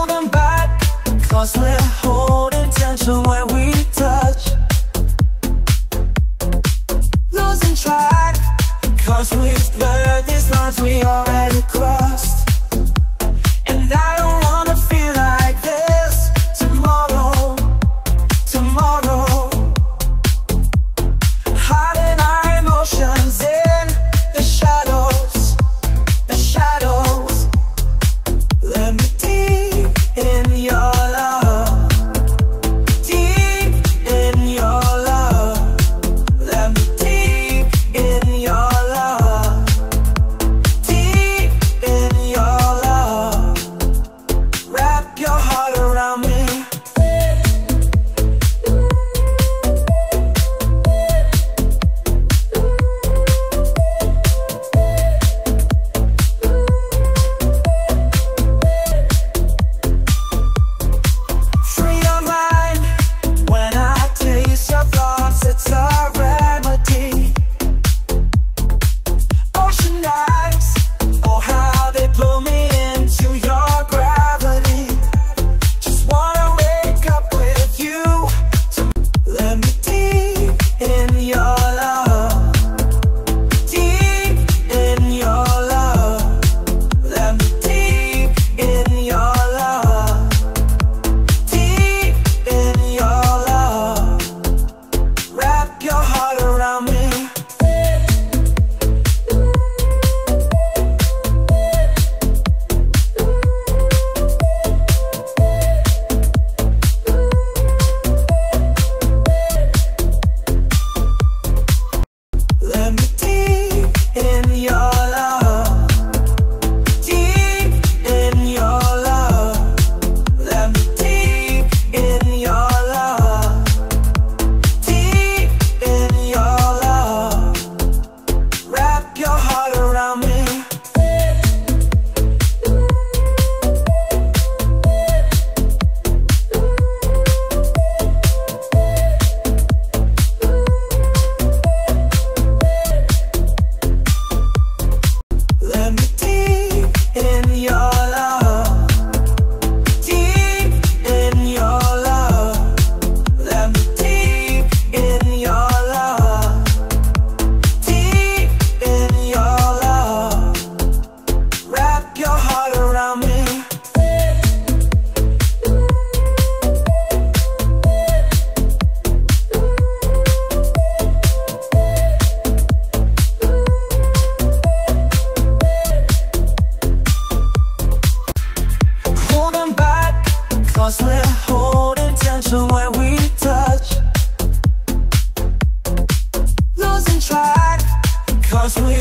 holding back, cause we're holding tension when we touch. Losing track, cause we've blurred these lines we already crossed. And I don't wanna feel like this tomorrow, tomorrow. Hiding our emotions in the shadows, the shadows. Let me deep in your love, deep in your love. Let me deep in your love, deep in your love. Wrap your heart around me. Cause we're holding tension when we touch. Losing track, cause we